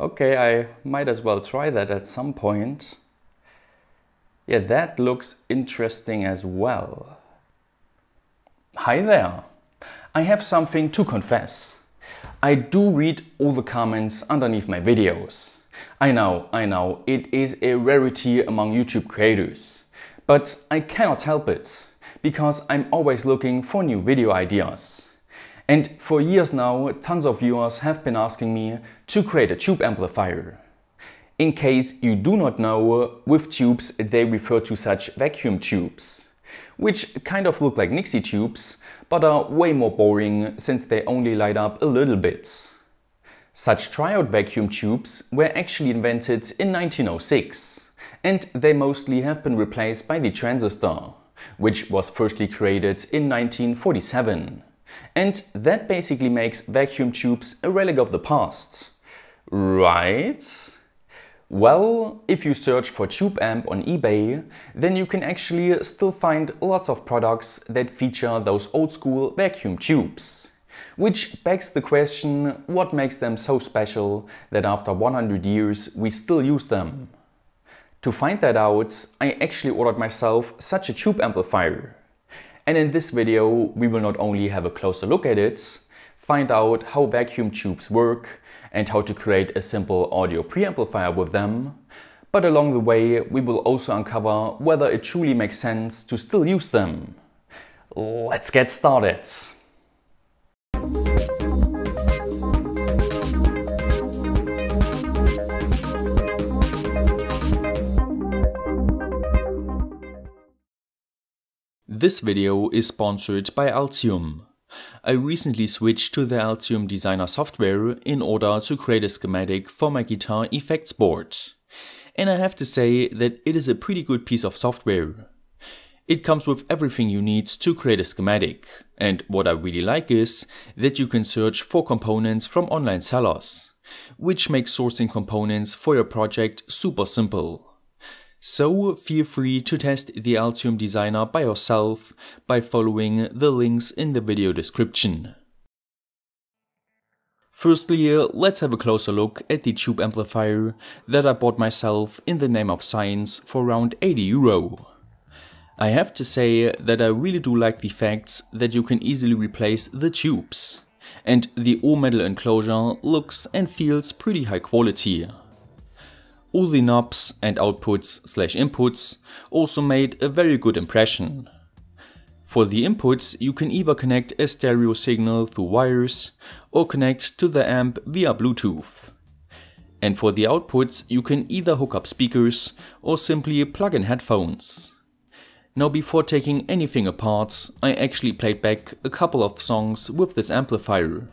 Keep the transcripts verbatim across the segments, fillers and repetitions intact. Okay, I might as well try that at some point. Yeah, that looks interesting as well. Hi there. I have something to confess. I do read all the comments underneath my videos. I know, I know, it is a rarity among YouTube creators. But I cannot help it, because I'm always looking for new video ideas. And for years now, tons of viewers have been asking me to create a tube amplifier. In case you do not know, with tubes they refer to such vacuum tubes, which kind of look like Nixie tubes, but are way more boring since they only light up a little bit. Such triode vacuum tubes were actually invented in nineteen oh six, and they mostly have been replaced by the transistor, which was firstly created in nineteen forty-seven. And that basically makes vacuum tubes a relic of the past, right? Well, if you search for tube amp on eBay, then you can actually still find lots of products that feature those old-school vacuum tubes. Which begs the question, what makes them so special that after one hundred years we still use them? To find that out, I actually ordered myself such a tube amplifier. And in this video, we will not only have a closer look at it, find out how vacuum tubes work and how to create a simple audio preamplifier with them, but along the way we will also uncover whether it truly makes sense to still use them. Let's get started! This video is sponsored by Altium. I recently switched to the Altium Designer software in order to create a schematic for my guitar effects board. And I have to say that it is a pretty good piece of software. It comes with everything you need to create a schematic, and what I really like is that you can search for components from online sellers, which makes sourcing components for your project super simple. So feel free to test the Altium Designer by yourself by following the links in the video description. Firstly, let's have a closer look at the tube amplifier that I bought myself in the name of science for around eighty euro. I have to say that I really do like the fact that you can easily replace the tubes, and the all-metal enclosure looks and feels pretty high quality. All the knobs and outputs slash inputs also made a very good impression. For the inputs, you can either connect a stereo signal through wires or connect to the amp via Bluetooth. And for the outputs, you can either hook up speakers or simply plug in headphones. Now, before taking anything apart, I actually played back a couple of songs with this amplifier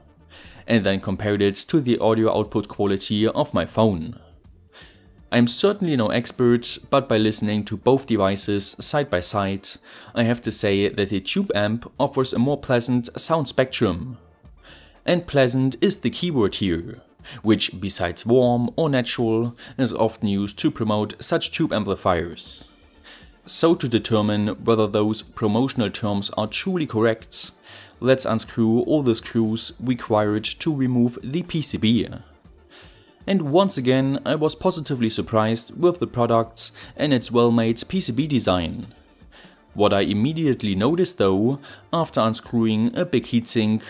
and then compared it to the audio output quality of my phone. I'm certainly no expert, but by listening to both devices side by side, I have to say that the tube amp offers a more pleasant sound spectrum. And pleasant is the keyword here, which besides warm or natural is often used to promote such tube amplifiers. So to determine whether those promotional terms are truly correct, let's unscrew all the screws required to remove the P C B. And once again, I was positively surprised with the product and its well-made P C B design. What I immediately noticed though, after unscrewing a big heatsink,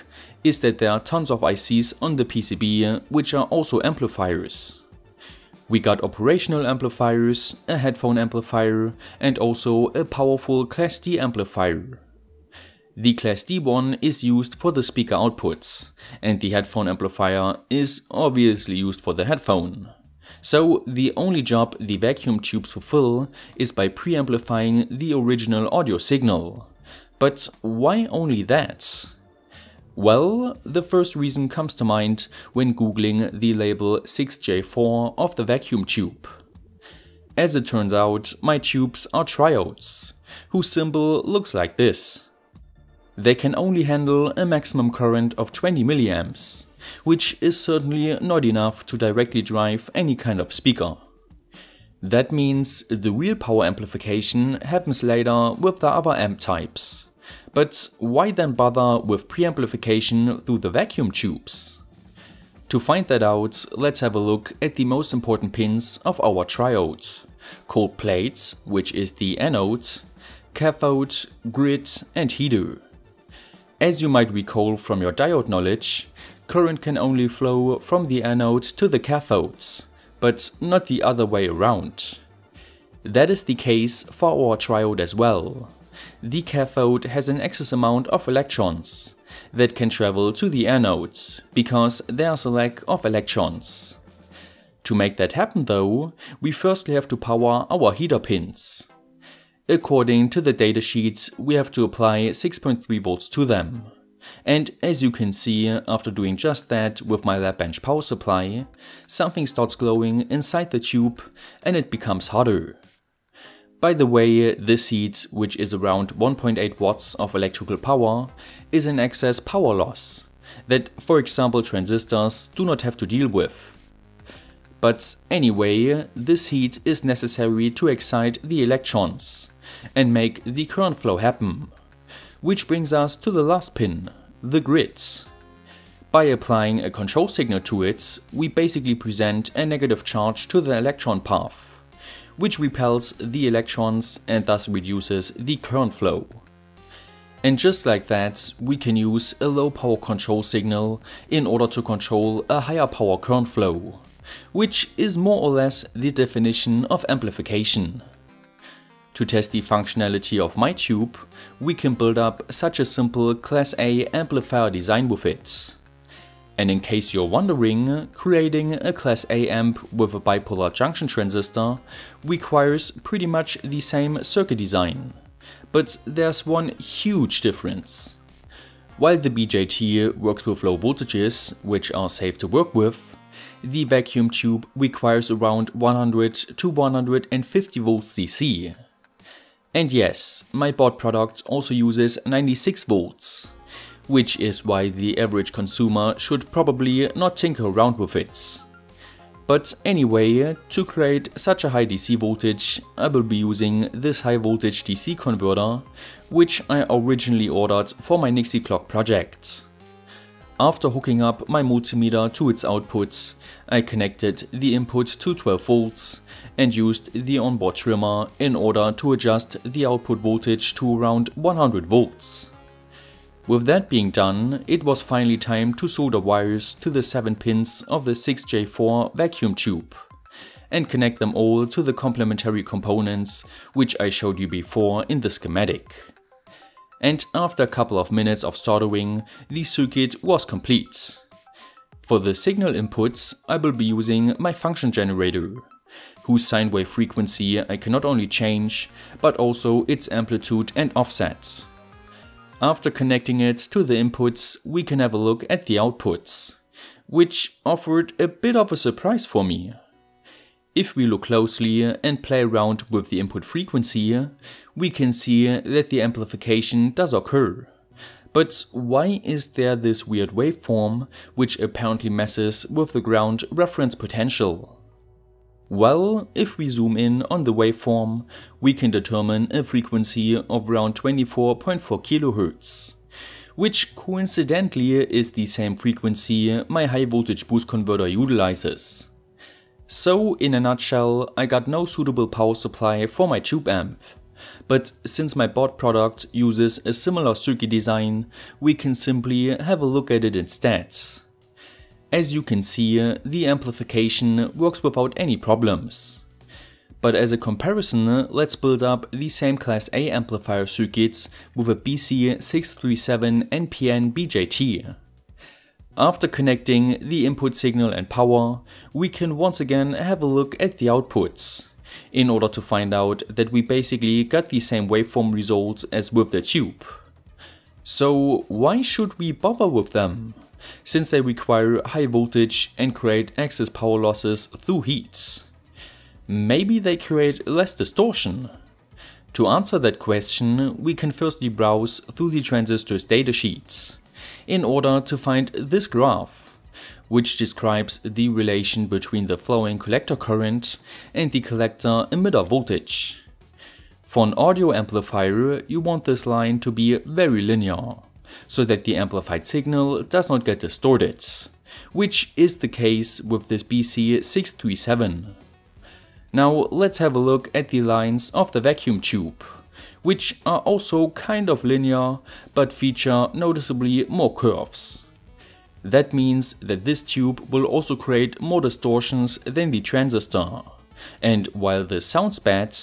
is that there are tons of I Cs on the P C B which are also amplifiers. We got operational amplifiers, a headphone amplifier and also a powerful Class D amplifier. The Class D one is used for the speaker outputs, and the headphone amplifier is obviously used for the headphone. So the only job the vacuum tubes fulfill is by preamplifying the original audio signal. But why only that? Well, the first reason comes to mind when googling the label six J four of the vacuum tube. As it turns out, my tubes are triodes, whose symbol looks like this. They can only handle a maximum current of twenty milliamps, which is certainly not enough to directly drive any kind of speaker. That means the real power amplification happens later with the other amp types. But why then bother with preamplification through the vacuum tubes? To find that out, let's have a look at the most important pins of our triode. Cold plates, which is the anode, cathode, grid and heater. As you might recall from your diode knowledge, current can only flow from the anode to the cathode, but not the other way around. That is the case for our triode as well. The cathode has an excess amount of electrons that can travel to the anode, because there's a lack of electrons. To make that happen though, we firstly have to power our heater pins. According to the datasheets, we have to apply six point three volts to them. And as you can see, after doing just that with my lab bench power supply, something starts glowing inside the tube and it becomes hotter. By the way, this heat, which is around one point eight watts of electrical power, is an excess power loss that, for example, transistors do not have to deal with. But anyway, this heat is necessary to excite the electrons and make the current flow happen. Which brings us to the last pin, the grid. By applying a control signal to it, we basically present a negative charge to the electron path, which repels the electrons and thus reduces the current flow. And just like that, we can use a low power control signal in order to control a higher power current flow, which is more or less the definition of amplification. To test the functionality of my tube, we can build up such a simple Class A amplifier design with it. And in case you're wondering, creating a Class A amp with a bipolar junction transistor requires pretty much the same circuit design. But there's one huge difference. While the B J T works with low voltages, which are safe to work with, the vacuum tube requires around one hundred to one hundred fifty volts D C. And yes, my board product also uses ninety-six volts, which is why the average consumer should probably not tinker around with it. But anyway, to create such a high D C voltage, I will be using this high voltage D C converter, which I originally ordered for my Nixie clock project. After hooking up my multimeter to its outputs, I connected the input to twelve volts and used the onboard trimmer in order to adjust the output voltage to around one hundred volts. With that being done, it was finally time to solder wires to the seven pins of the six J four vacuum tube and connect them all to the complementary components, which I showed you before in the schematic. And after a couple of minutes of soldering, the circuit was complete. For the signal inputs, I will be using my function generator, whose sine wave frequency I can not only change, but also its amplitude and offset. After connecting it to the inputs, we can have a look at the outputs, which offered a bit of a surprise for me. If we look closely and play around with the input frequency, we can see that the amplification does occur. But why is there this weird waveform, which apparently messes with the ground reference potential? Well, if we zoom in on the waveform, we can determine a frequency of around twenty-four point four kilohertz, which coincidentally is the same frequency my high voltage boost converter utilizes. So, in a nutshell, I got no suitable power supply for my tube amp. But since my board product uses a similar circuit design, we can simply have a look at it instead. As you can see, the amplification works without any problems. But as a comparison, let's build up the same Class A amplifier circuits with a B C six thirty-seven N P N B J T. After connecting the input signal and power, we can once again have a look at the outputs, in order to find out that we basically got the same waveform result as with the tube. So why should we bother with them, since they require high voltage and create excess power losses through heat? Maybe they create less distortion? To answer that question, we can firstly browse through the transistors datasheets, in order to find this graph, which describes the relation between the flowing collector current and the collector emitter voltage. For an audio amplifier, you want this line to be very linear, so that the amplified signal does not get distorted, which is the case with this B C six three seven. Now let's have a look at the lines of the vacuum tube, which are also kind of linear but feature noticeably more curves. That means that this tube will also create more distortions than the transistor. And while this sounds bad,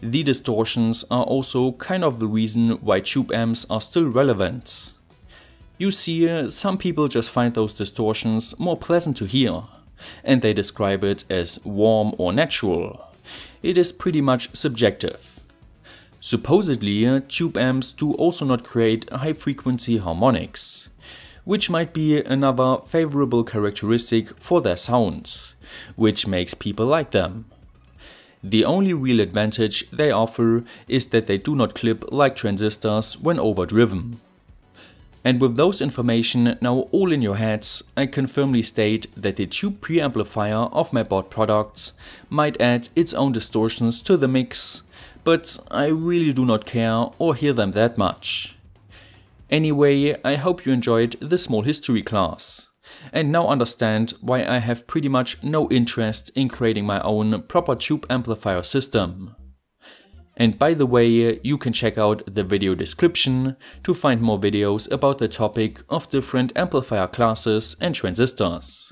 the distortions are also kind of the reason why tube amps are still relevant. You see, some people just find those distortions more pleasant to hear, and they describe it as warm or natural. It is pretty much subjective. Supposedly, tube amps do also not create high-frequency harmonics, which might be another favorable characteristic for their sound, which makes people like them. The only real advantage they offer is that they do not clip like transistors when overdriven. And with those information now all in your heads, I can firmly state that the tube preamplifier of my bought products might add its own distortions to the mix, but I really do not care or hear them that much. Anyway, I hope you enjoyed this small history class, and now understand why I have pretty much no interest in creating my own proper tube amplifier system. And by the way, you can check out the video description to find more videos about the topic of different amplifier classes and transistors,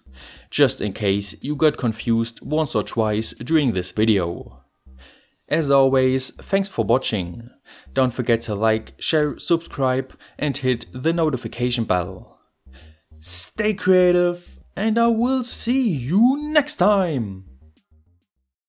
just in case you got confused once or twice during this video. As always, thanks for watching. Don't forget to like, share, subscribe, and hit the notification bell. Stay creative, and I will see you next time!